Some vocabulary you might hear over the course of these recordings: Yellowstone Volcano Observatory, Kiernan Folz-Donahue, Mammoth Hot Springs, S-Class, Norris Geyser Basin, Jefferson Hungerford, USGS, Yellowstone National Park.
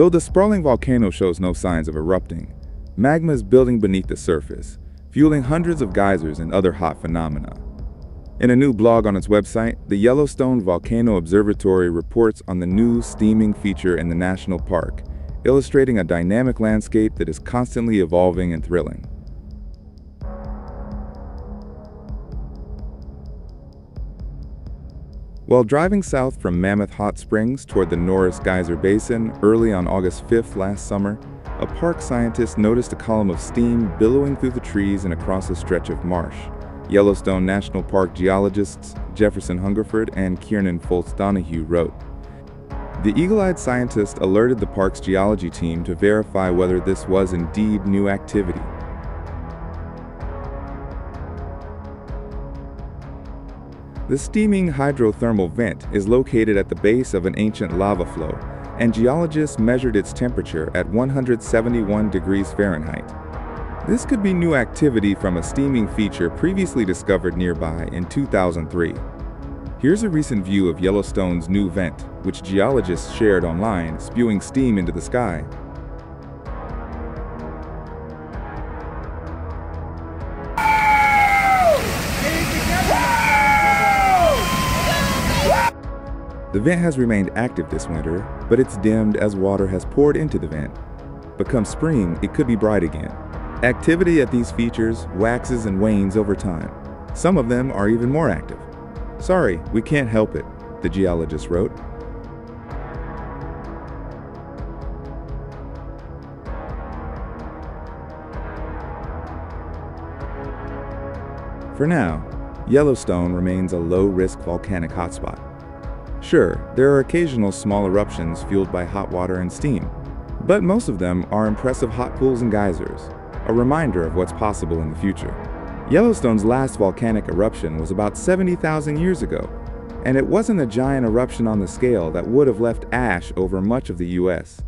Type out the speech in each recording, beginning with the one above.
Though the sprawling volcano shows no signs of erupting, magma is building beneath the surface, fueling hundreds of geysers and other hot phenomena. In a new blog on its website, the Yellowstone Volcano Observatory reports on the new steaming feature in the national park, illustrating a dynamic landscape that is constantly evolving and thrilling. While driving south from Mammoth Hot Springs toward the Norris Geyser Basin early on August 5th last summer, a park scientist noticed a column of steam billowing through the trees and across a stretch of marsh. Yellowstone National Park geologists Jefferson Hungerford and Kiernan Folz-Donahue wrote. The eagle-eyed scientist alerted the park's geology team to verify whether this was indeed new activity. The steaming hydrothermal vent is located at the base of an ancient lava flow, and geologists measured its temperature at 171 degrees Fahrenheit. This could be new activity from a steaming feature previously discovered nearby in 2003. Here's a recent view of Yellowstone's new vent, which geologists shared online, spewing steam into the sky. The vent has remained active this winter, but it's dimmed as water has poured into the vent. But come spring, it could be bright again. Activity at these features waxes and wanes over time. Some of them are even more active. Sorry, we can't help it, the geologist wrote. For now, Yellowstone remains a low-risk volcanic hotspot. Sure, there are occasional small eruptions fueled by hot water and steam, but most of them are impressive hot pools and geysers, a reminder of what's possible in the future. Yellowstone's last volcanic eruption was about 70,000 years ago, and it wasn't a giant eruption on the scale that would have left ash over much of the U.S.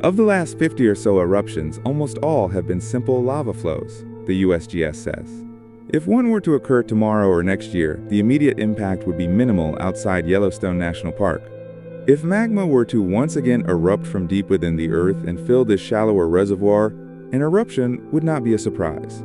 Of the last 50 or so eruptions, almost all have been simple lava flows, the USGS says. If one were to occur tomorrow or next year, the immediate impact would be minimal outside Yellowstone National Park. If magma were to once again erupt from deep within the earth and fill this shallower reservoir, an eruption would not be a surprise.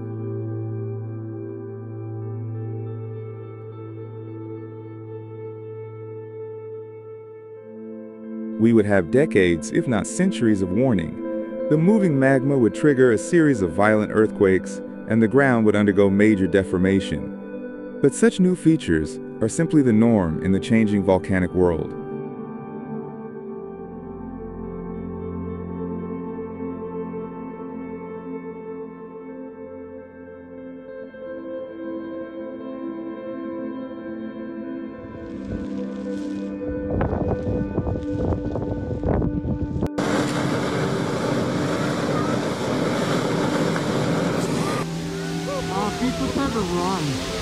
We would have decades, if not centuries, of warning. The moving magma would trigger a series of violent earthquakes, and the ground would undergo major deformation. But such new features are simply the norm in the changing volcanic world. Please remember, Ron.